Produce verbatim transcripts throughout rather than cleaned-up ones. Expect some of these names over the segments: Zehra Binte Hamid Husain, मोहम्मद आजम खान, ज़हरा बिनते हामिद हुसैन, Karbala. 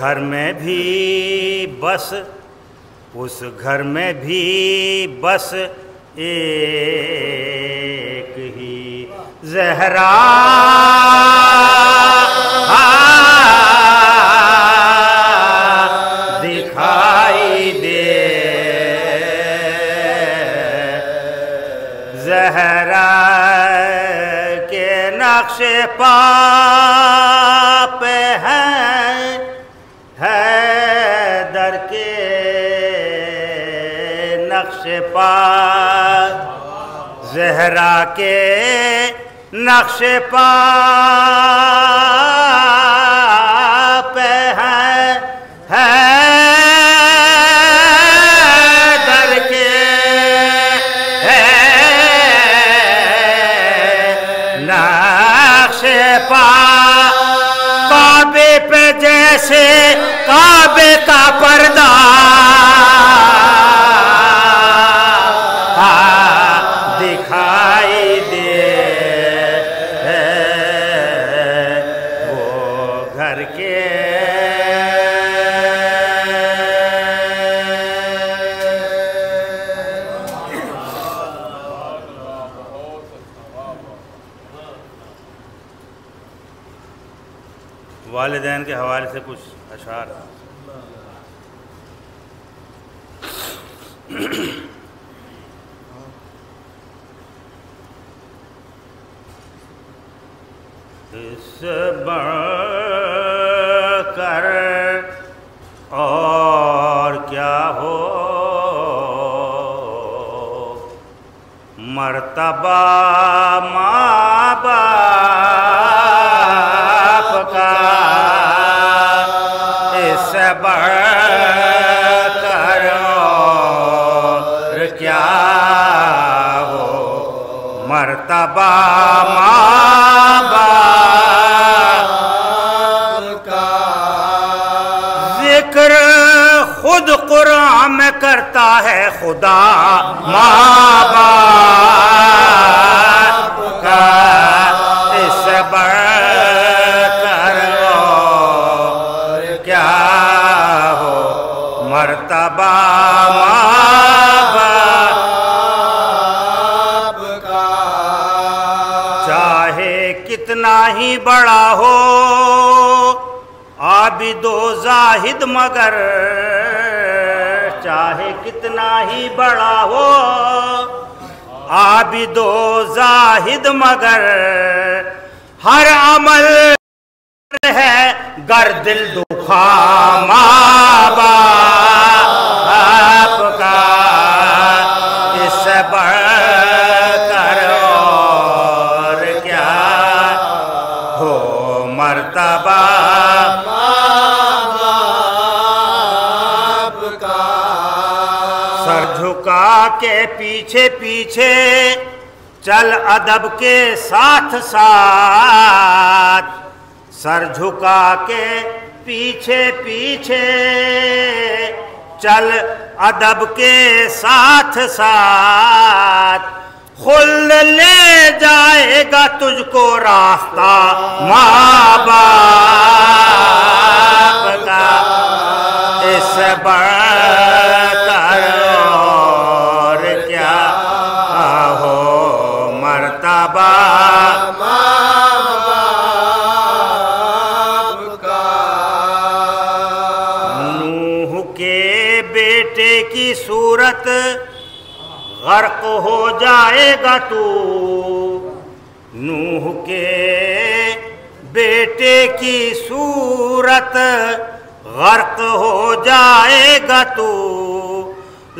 घर में भी बस, उस घर में भी बस एक ही ज़हरा दिखाई दे। ज़हरा के नक्शे पाप हैं हैदर के नक्शे पा, ज़हरा के नक्शे पा पे हैं हैदर के नक्शे पा। काबे पे जैसे काबे का पर्दा वालिदैन के हवाले से कुछ अशार। इस बढ़कर और क्या हो मर्तबा माँ बाप का, इससे बढ़कर और क्या हो मर्तबा माँ बाप का। जिक्र खुद कुरान में करता है खुदा माँ बाप का, इससे बढ़कर और क्या हो मर्तबा माँ बाप का। चाहे कितना ही बड़ा हो आबिदो जाहिद मगर, चाहे कितना ही बड़ा हो आबिदो जाहिद मगर, हर अमल है गर दिल दुखा माँ बाप का, इससे बढ़कर और क्या हो मर्तबा। के पीछे पीछे चल अदब के साथ साथ, सर झुका के पीछे पीछे चल अदब के साथ साथ, खुल ले जाएगा तुझको रास्ता माँ बाप का, इस बढ़कर सूरत गर्क हो जाएगा तू, नूह के बेटे की सूरत गर्क हो जाएगा तू।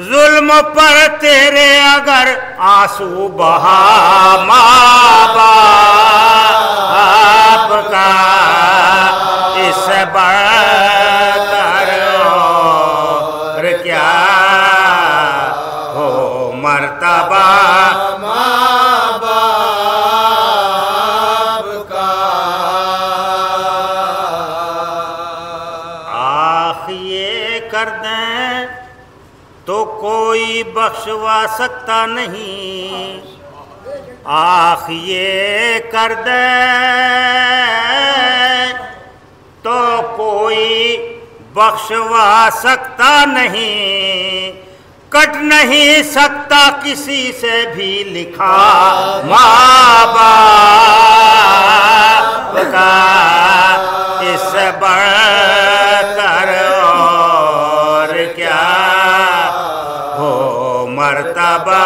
जुल्म पर तेरे अगर आंसू बहा माँ बाप का, इस बढ़कर और क्या मर्तबा माँ बाप का। आख ये कर दें तो कोई बख्शवा सकता नहीं, आख ये कर दें तो कोई बख्शवा सकता नहीं, कट नहीं सकता किसी से भी लिखा माँ बाप का इससे बढ़कर और क्या हो मर्तबा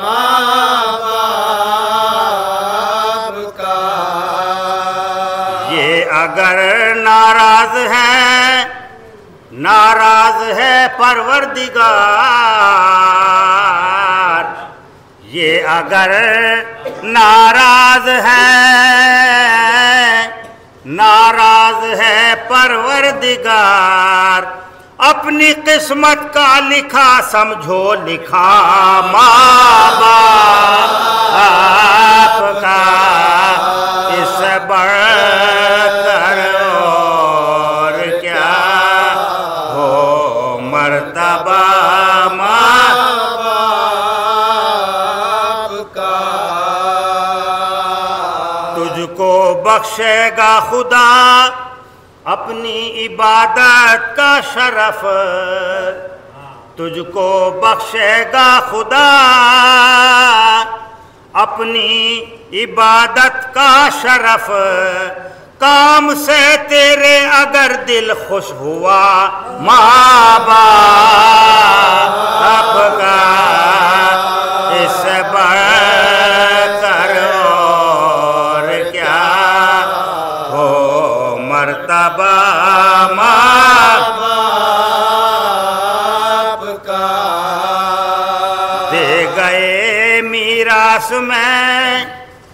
माँ बाप का। ये अगर नाराज है, नाराज है परवरदिगार, ये अगर नाराज है, नाराज है परवरदिगार, अपनी किस्मत का लिखा समझो लिखा माँ बाप का इससे बढ़कर और क्या हो मर्तबा माँ बाप का। तुझको बख्शेगा खुदा अपनी इबादत का शरफ, तुझको बख्शेगा खुदा अपनी इबादत का शरफ, काम से तेरे अगर दिल खुश हुआ माँ बाप का इससे बढ़कर और क्या हो मर्तबा माँ बाप का। दे गए मीरास में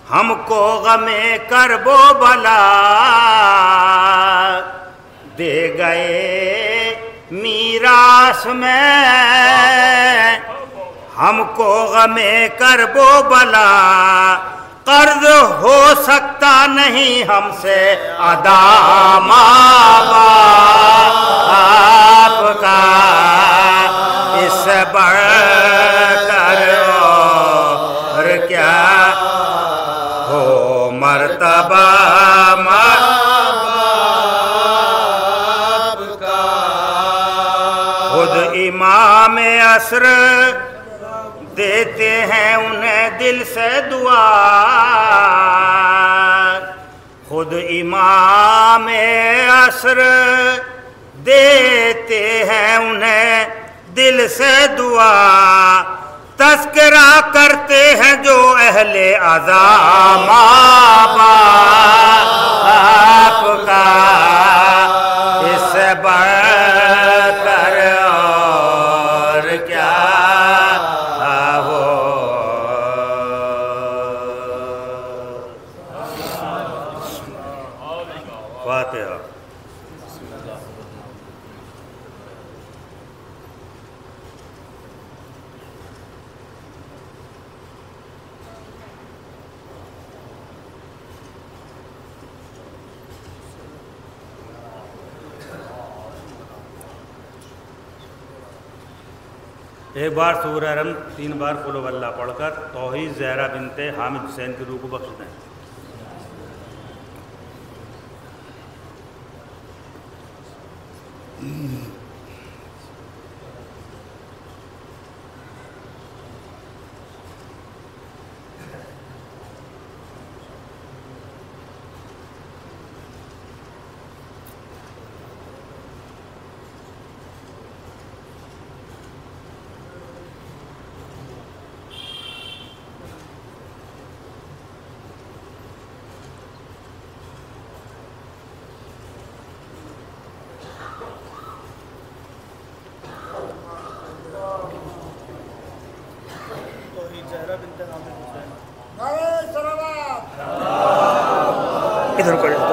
हमको गमे करबो भला, दे गए मीरास में हमको गमे करबो भला, कर्ज हो सकता नहीं हमसे अदा माँ बाप का इससे बढ़कर और क्या मर्तबा माँ बाप का। खुद इमाम असर देते हैं उन्हें दिल से दुआ, खुद इमाम असर देते हैं उन्हें दिल से दुआ, तस्करा करते हैं जो अहले अज़ा माँ बाप का इससे बढ़कर और क्या हो। फातिहा। एक बार सूरह रहम तीन बार कुल वल्लाह पढ़कर तौहीद ज़हरा बिनते हामिद हुसैन की रूह को बख्श दें। इधर कर दो।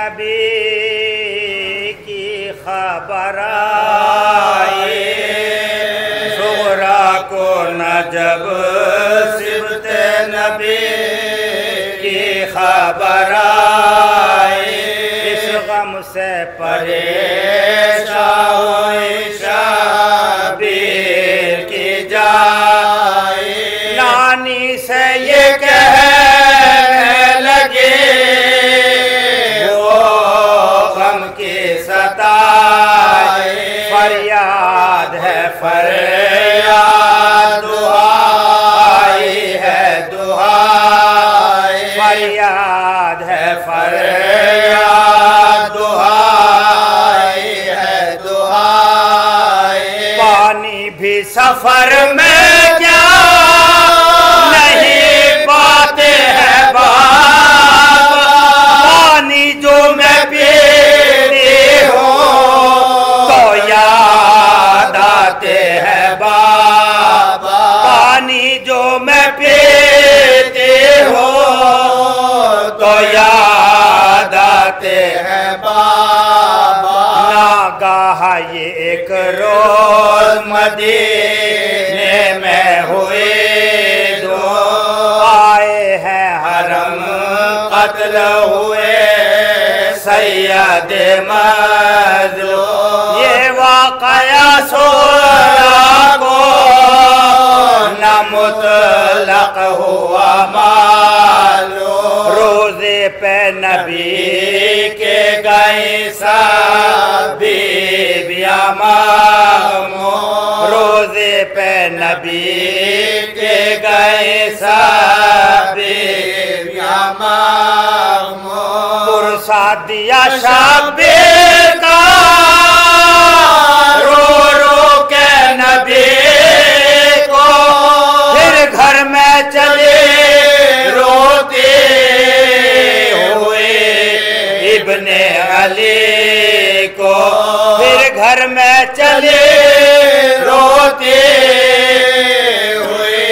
नबी की खबर आई ज़हरा को न जब सिबत नबी की खबर आई इस गम से परेशान हुए शबीर की जाए नानी से ये कहे फरियाद है फरियाद दुहाई है दुहाई फरियाद है फरियाद दुहाई है दुहाई पानी भी सफर में क्या नहीं पाते हैं बाबा पानी जो मैं ये एक रोज मदीने में हुए दो आए हैं हरम कत्ल हुए सैयद मज़लूम ये वाकया ज़हरा को न मुतलक हुआ मालूम रोजे पे नबी के गए सभी रोजे पे नबी के गए साबे पुरसा दिया शाबीर का रो रो के नबी को फिर घर में चले रोते हुए इब्ने अली को फिर घर में चले रोते हुए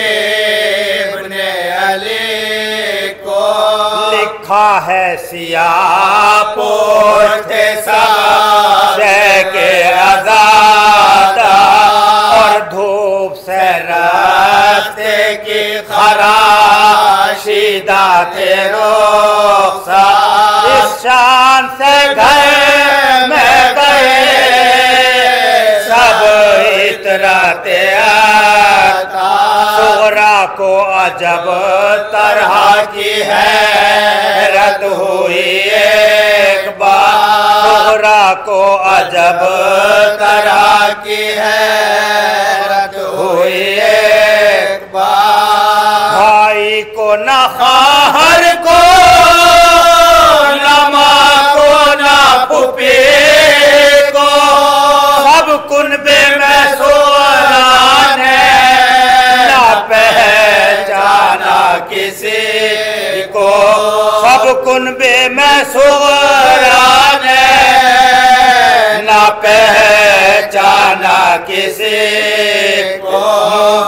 इब्ने अली को लिखा है सियाह पोश से के आजाद और धूप से रास्ते की खराशीदा थे रोसा इस शान से घर में राते आता ज़हरा को अजब तरह की हैरत हुई एक बार ज़हरा को अजब तरह की हैरत हुई एक बार भाई को न खाहर को न माँ को न पुपी को सब कुनबे में सो किसी को सब कुनबे में ज़हरा ने ना पहचाना किसी को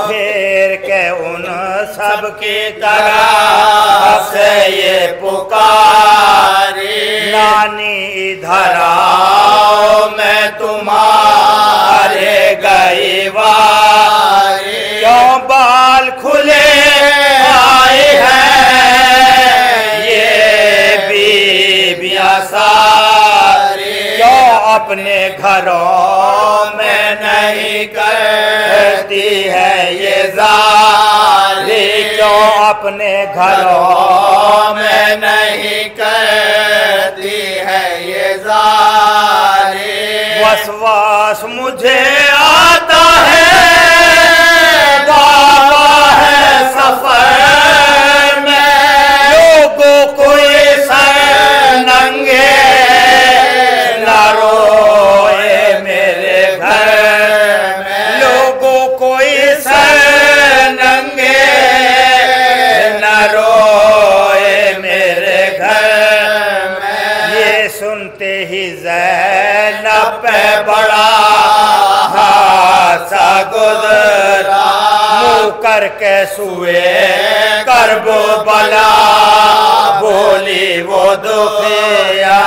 फेर के उन सब की तरफ से ये पुकारी नानी इधर आओ मैं तुम्हारे गई वारी क्यों बाल खुले अपने घरों में नहीं करती है ये जारी क्यों अपने घरों में नहीं करती है ये जारी वसवास मुझे आता है बाबा है सफर में लोगों को ये सर नंगे बड़ा हादसा गुजरा मुँह करके सुए करबो बला बोली वो दुखिया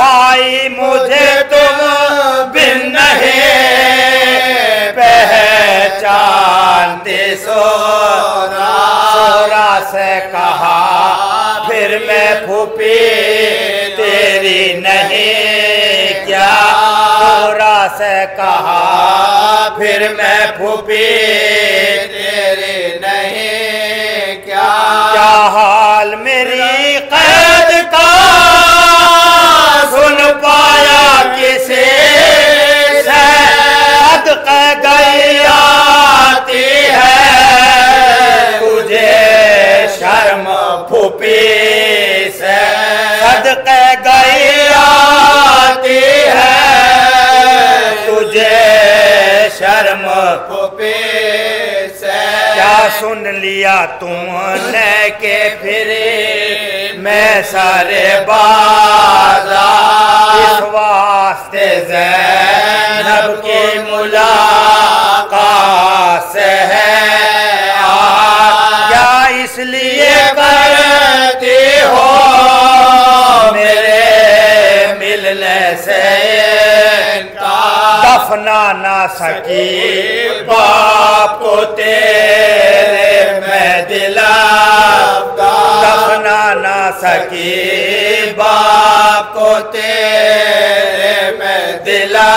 भाई मुझे तुम सोना, सोरा से कहा फिर मैं फूफी तेरी नहीं क्या, सोरा से कहा फिर मैं फूफी तेरी नहीं क्या, क्या हाल मेरी कैद का सुन पाया किसे सैद गई आती है तुझे शर्म फूफी से सद गई आती है तुझे शर्म फूफी से, क्या सुन लिया तुमने के फिरे मैं सारे बाजा इस वास्ते ज़ैनब की मुलाकात से है आज, क्या इसलिए करती हो मेरे मिलने से दफना ना सकी बाप को तेरे मैं दिला दफना ना सकी बाप को तेरे मैं दिला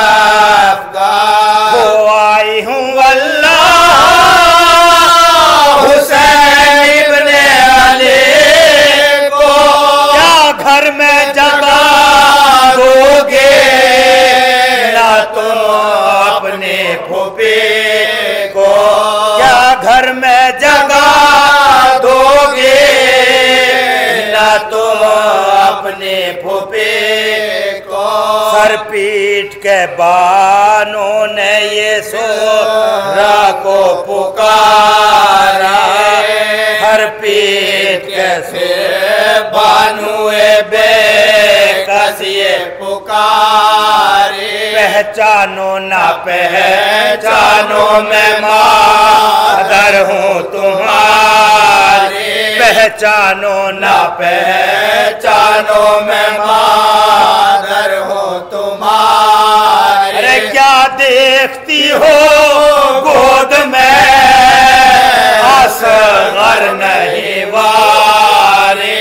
वो आई हूँ अल्लाह हुसैन इब्ने अली को, क्या घर में जगा दोगे ना तुम अपने फूफे को, क्या घर में जगा दोगे ना तुम अपने फूफे को, सर पीट के बानों ने ये ज़हरा को पुकारा, सर पीट के से बानुए बेकस ये पुकारे, पहचानो ना पहचानो मैं मादर हूँ तुम्हारी, पहचानो ना पहचानो मैं मादर हूँ तुम्हारी, अरे क्या देखती हो गोद में असगर नहीं वारे,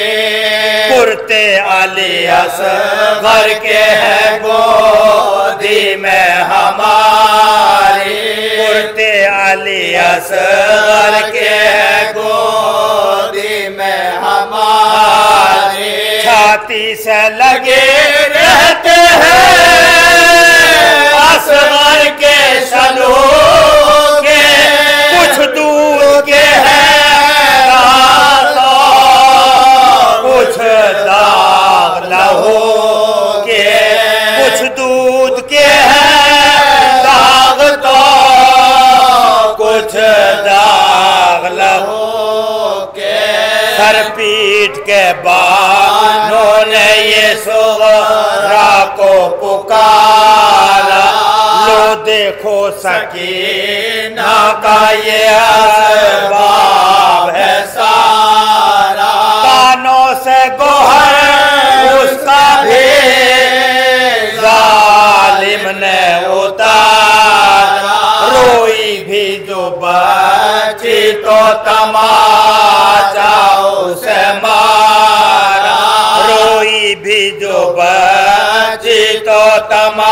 कुर्ते अली असगर के हैं गोदी में हमारे, कुर्ते अली असगर के हैं गोदी में हमारे, छाती से लगे रहते हैं असगर के सलोगे कुछ दूर के हैं कुछ दाग लहो के, कुछ दूध के हैं दाग तो कुछ दाग लहो के, सर पीट के बानों ने ये ज़हरा को पुकारा, लो देखो सकीना का ये असबाब है सारा, कानों से गोहर उसका भी जालिम ने उतारा, रोई भी जो बची तो तमाचा उसे मारा, रोई भी जो बची तो तमा